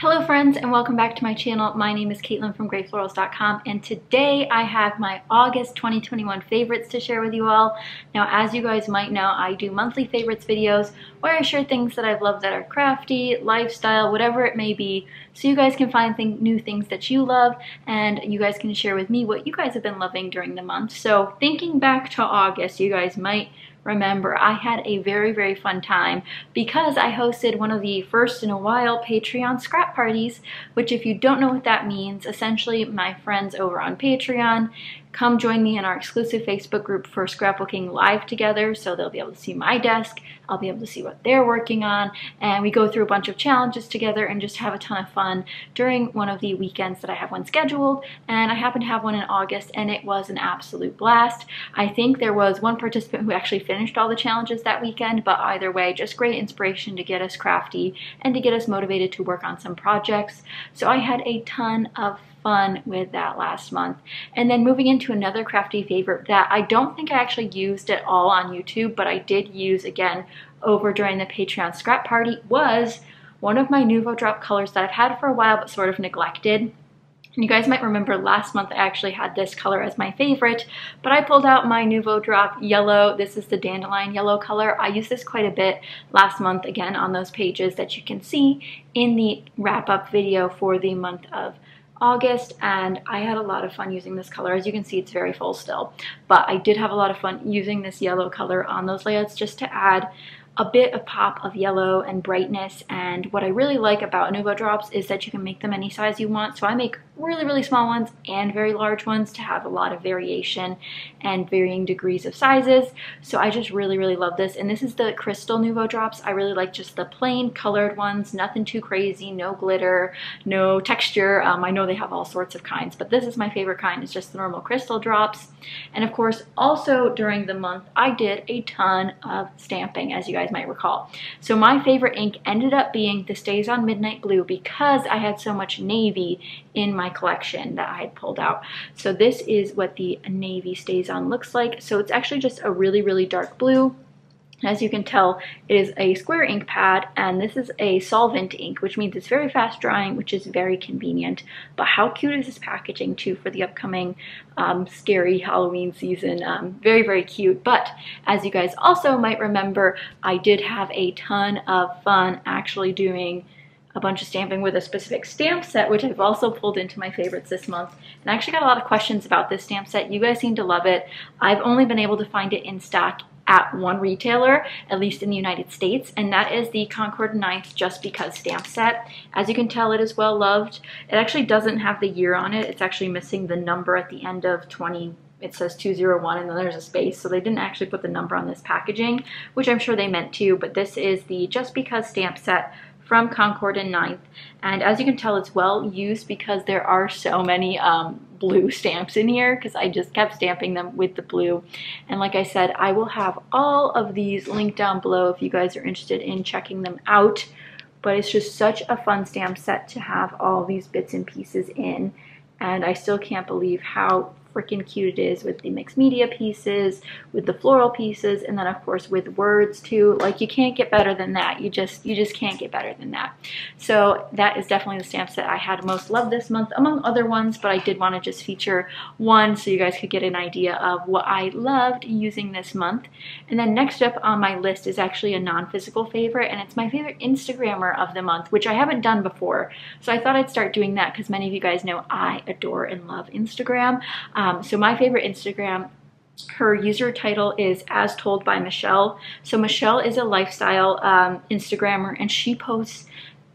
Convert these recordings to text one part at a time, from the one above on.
Hello friends and welcome back to my channel. My name is Caitlin from GrayFlorals.com and today I have my August 2021 favorites to share with you all. Now as you guys might know, I do monthly favorites videos where I share things that I've loved that are crafty, lifestyle, whatever it may be, so you guys can find new things that you love and you guys can share with me what you guys have been loving during the month. So thinking back to August, you guys might remember, I had a very fun time because I hosted one of the first in a while Patreon scrap parties, which if you don't know what that means, essentially my friends over on Patreon come join me in our exclusive Facebook group for scrapbooking live together. So they'll be able to see my desk, I'll be able to see what they're working on, and we go through a bunch of challenges together and just have a ton of fun during one of the weekends that I have one scheduled, and I happen to have one in August and it was an absolute blast. I think there was one participant who actually finished all the challenges that weekend, but either way, just great inspiration to get us crafty and to get us motivated to work on some projects. So I had a ton of fun with that last month. And then moving into another crafty favorite that I don't think I actually used at all on YouTube, but I did use again over during the Patreon scrap party, was one of my Nouveau Drop colors that I've had for a while but sort of neglected. And you guys might remember last month I actually had this color as my favorite, but I pulled out my Nouveau Drop yellow. This is the dandelion yellow color. I used this quite a bit last month, again on those pages that you can see in the wrap-up video for the month of August, and I had a lot of fun using this color. As you can see, it's very full still, but I did have a lot of fun using this yellow color on those layouts just to add a bit of pop of yellow and brightness. And what I really like about Nuvo Drops is that you can make them any size you want, so I make really small ones and very large ones to have a lot of variation and varying degrees of sizes. So I just really love this, and this is the crystal Nuvo Drops. I really like just the plain colored ones, nothing too crazy, no glitter, no texture. I know they have all sorts of kinds, but this is my favorite kind. It's just the normal crystal drops. And of course also during the month I did a ton of stamping, as you guys might recall. So my favorite ink ended up being the StazOn Midnight Blue because I had so much navy in my collection that I had pulled out. So this is what the navy StazOn looks like. So it's actually just a really dark blue. As you can tell, it is a square ink pad, and this is a solvent ink, which means it's very fast drying, which is very convenient. But how cute is this packaging too for the upcoming scary Halloween season? Very cute. But as you guys also might remember, I did have a ton of fun actually doing a bunch of stamping with a specific stamp set, which I've also pulled into my favorites this month. And I actually got a lot of questions about this stamp set. You guys seem to love it. I've only been able to find it in stock at one retailer, at least in the United States, and that is the Concord 9th Just Because stamp set. As you can tell, it is well loved. It actually doesn't have the year on it. It's actually missing the number at the end of 20. It says 201 and then there's a space, so they didn't actually put the number on this packaging, which I'm sure they meant to, but this is the Just Because stamp set from Concord 9th, and as you can tell, it's well used because there are so many blue stamps in here because I just kept stamping them with the blue. And like I said, I will have all of these linked down below if you guys are interested in checking them out, but it's just such a fun stamp set to have all these bits and pieces in, and I still can't believe how freaking cute it is with the mixed media pieces, with the floral pieces, and then of course with words too. Like, you can't get better than that. You just can't get better than that. So that is definitely the stamp set I had most loved this month, among other ones, but I did want to just feature one so you guys could get an idea of what I loved using this month. And then next up on my list is actually a non-physical favorite, and it's my favorite Instagrammer of the month, which I haven't done before, so I thought I'd start doing that because many of you guys know I adore and love Instagram. So my favorite Instagram, her user title is As Told by Michelle. So Michelle is a lifestyle Instagrammer, and she posts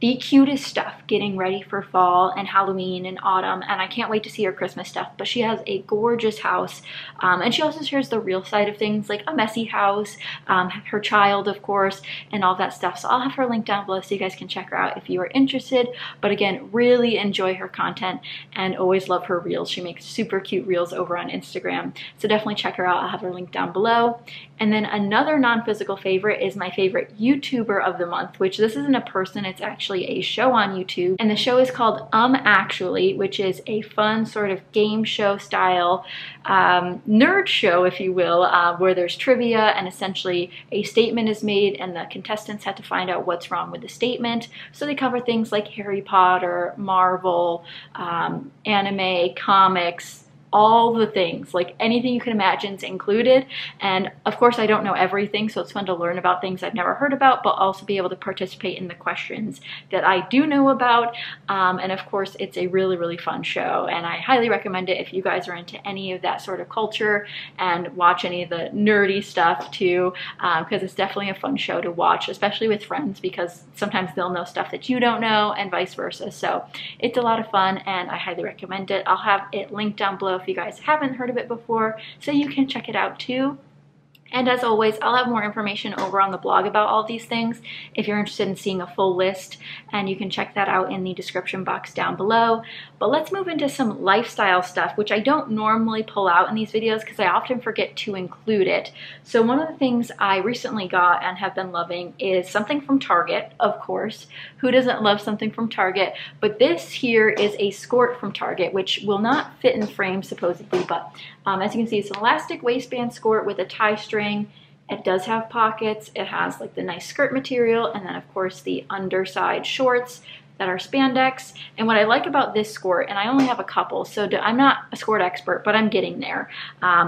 the cutest stuff getting ready for fall and Halloween and autumn, and I can't wait to see her Christmas stuff. But she has a gorgeous house, and she also shares the real side of things, like a messy house, her child of course, and all that stuff. So I'll have her link down below so you guys can check her out if you are interested. But again, really enjoy her content and always love her reels. She makes super cute reels over on Instagram, so definitely check her out. I'll have her link down below. And then another non-physical favorite is my favorite YouTuber of the month, which this isn't a person, it's actually actually a show on YouTube, and the show is called Actually, which is a fun sort of game show style nerd show, if you will, where there's trivia and essentially a statement is made and the contestants have to find out what's wrong with the statement. So they cover things like Harry Potter, Marvel, anime, comics, all the things, like anything you can imagine is included. And of course I don't know everything, so it's fun to learn about things I've never heard about, but also be able to participate in the questions that I do know about. And of course it's a really, really fun show, and I highly recommend it if you guys are into any of that sort of culture and watch any of the nerdy stuff too, because it's definitely a fun show to watch, especially with friends, because sometimes they'll know stuff that you don't know and vice versa. So it's a lot of fun and I highly recommend it. I'll have it linked down below if you guys haven't heard of it before, so you can check it out too. And as always, I'll have more information over on the blog about all these things if you're interested in seeing a full list, and you can check that out in the description box down below. But let's move into some lifestyle stuff, which I don't normally pull out in these videos because I often forget to include it. So one of the things I recently got and have been loving is something from Target, of course. Who doesn't love something from Target? But this here is a skirt from Target, which will not fit in frame supposedly, but as you can see, it's an elastic waistband skirt with a tie string. It does have pockets. It has like the nice skirt material, and then of course the underside shorts that are spandex. And what I like about this skirt, and I only have a couple, so I'm not a skirt expert, but I'm getting there.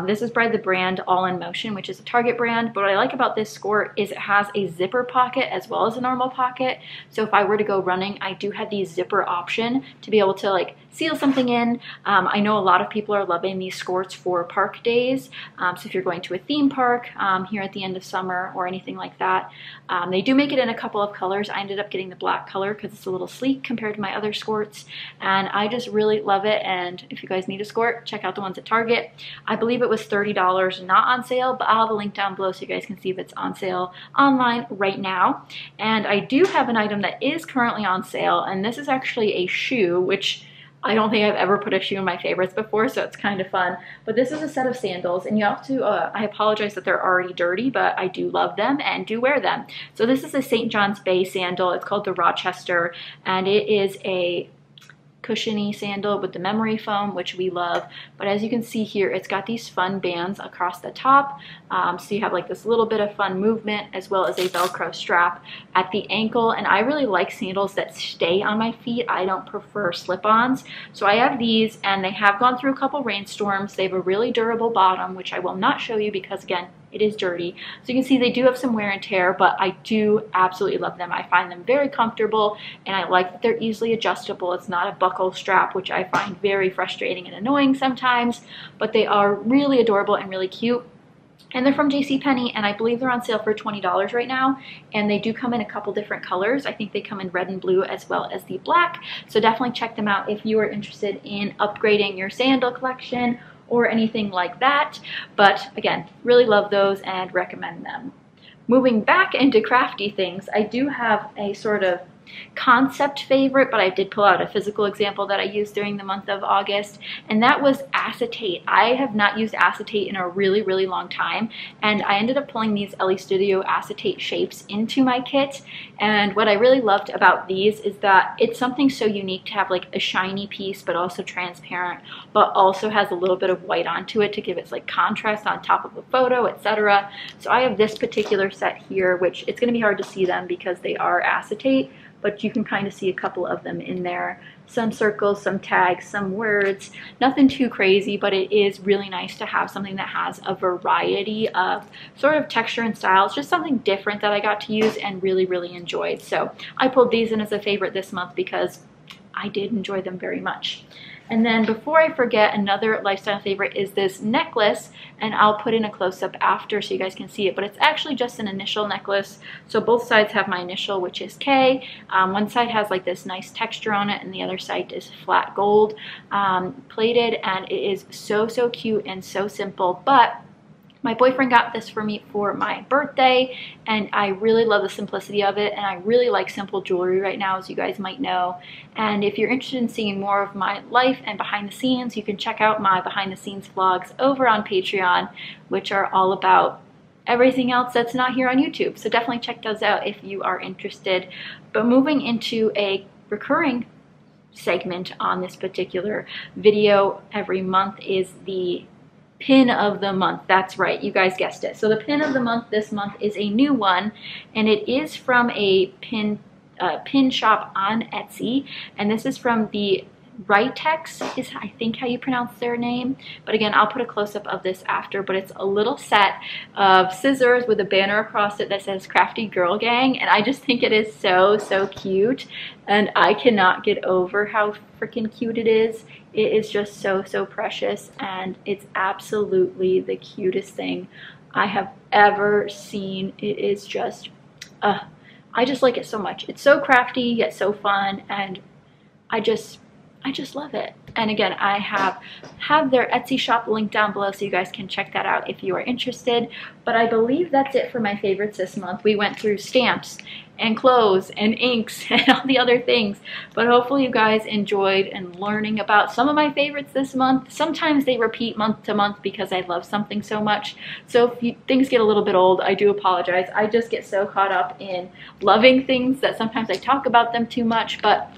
This is by the brand All In Motion, which is a Target brand, but what I like about this skirt is it has a zipper pocket as well as a normal pocket. So if I were to go running, I do have the zipper option to be able to like seal something in. I know a lot of people are loving these skirts for park days. So if you're going to a theme park here at the end of summer or anything like that, they do make it in a couple of colors. I ended up getting the black color because it's a little sleek compared to my other skirts, and I just really love it. And if you guys need a skirt, check out the ones at Target. I believe it was $30, not on sale, but I'll have a link down below so you guys can see if it's on sale online right now. And I do have an item that is currently on sale, and this is actually a shoe, which I don't think I've ever put a shoe in my favorites before, so it's kind of fun. But this is a set of sandals, and you have to, I apologize that they're already dirty, but I do love them and do wear them. So this is a St. John's Bay sandal. It's called the Rochester, and it is a cushiony sandal with the memory foam, which we love. But as you can see here, it's got these fun bands across the top, so you have like this little bit of fun movement, as well as a velcro strap at the ankle. And I really like sandals that stay on my feet. I don't prefer slip-ons, so I have these, and they have gone through a couple rainstorms. They have a really durable bottom, which I will not show you because again, it is dirty. So you can see they do have some wear and tear, but I do absolutely love them. I find them very comfortable, and I like that they're easily adjustable. It's not a buckle strap, which I find very frustrating and annoying sometimes, but they are really adorable and really cute. And they're from JCPenney, and I believe they're on sale for $20 right now, and they do come in a couple different colors. I think they come in red and blue as well as the black, so definitely check them out if you are interested in upgrading your sandal collection or anything like that. But again, really love those and recommend them. Moving back into crafty things, I do have a sort of concept favorite, but I did pull out a physical example that I used during the month of August, and that was acetate. I have not used acetate in a really, really long time, and I ended up pulling these Ellie Studio acetate shapes into my kit. And what I really loved about these is that it's something so unique to have like a shiny piece, but also transparent, but also has a little bit of white onto it to give it like contrast on top of a photo, etc. So I have this particular set here, which it's going to be hard to see them because they are acetate, but you can kind of see a couple of them in there. Some circles, some tags, some words, nothing too crazy, but it is really nice to have something that has a variety of sort of texture and styles, just something different that I got to use and really, really enjoyed. So I pulled these in as a favorite this month because I did enjoy them very much. And then before I forget, another lifestyle favorite is this necklace, and I'll put in a close-up after so you guys can see it, but it's actually just an initial necklace. So both sides have my initial, which is K. One side has like this nice texture on it, and the other side is flat gold plated, and it is so, so cute and so simple. But my boyfriend got this for me for my birthday, and I really love the simplicity of it, and I really like simple jewelry right now, as you guys might know. And if you're interested in seeing more of my life and behind the scenes, you can check out my behind the scenes vlogs over on Patreon, which are all about everything else that's not here on YouTube. So definitely check those out if you are interested. But moving into a recurring segment on this particular video every month is the pin of the month. That's right, you guys guessed it. So the pin of the month this month is a new one, and it is from a pin shop on Etsy, and this is from the Ritex is I think how you pronounce their name, but again I'll put a close-up of this after. But it's a little set of scissors with a banner across it that says Crafty Girl Gang, and I just think it is so cute, and I cannot get over how freaking cute it is. It is just so precious, and it's absolutely the cutest thing I have ever seen. It is just I just like it so much. It's so crafty yet so fun, and I just love it. And again, I have their Etsy shop linked down below so you guys can check that out if you are interested. But I believe that's it for my favorites this month. We went through stamps and clothes and inks and all the other things, but hopefully you guys enjoyed and learning about some of my favorites this month. Sometimes they repeat month to month because I love something so much, so if things get a little bit old, I do apologize. I just get so caught up in loving things that sometimes I talk about them too much, but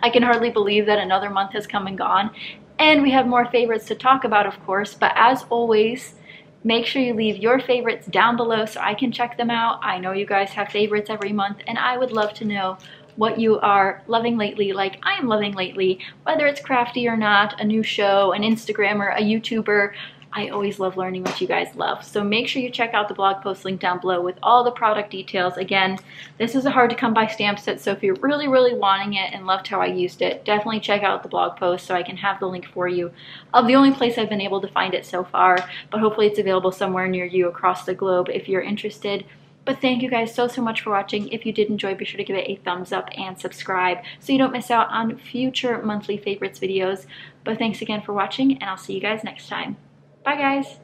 I can hardly believe that another month has come and gone, and we have more favorites to talk about, of course. But as always, make sure you leave your favorites down below so I can check them out. I know you guys have favorites every month, and I would love to know what you are loving lately, like I am loving lately, whether it's crafty or not, a new show, an Instagrammer, a YouTuber. I always love learning what you guys love. So make sure you check out the blog post linked down below with all the product details. Again, this is a hard to come by stamp set, so if you're really wanting it and loved how I used it, definitely check out the blog post so I can have the link for you of the only place I've been able to find it so far, but hopefully it's available somewhere near you across the globe if you're interested. But thank you guys so much for watching. If you did enjoy, be sure to give it a thumbs up and subscribe so you don't miss out on future monthly favorites videos. But thanks again for watching, and I'll see you guys next time. Bye guys!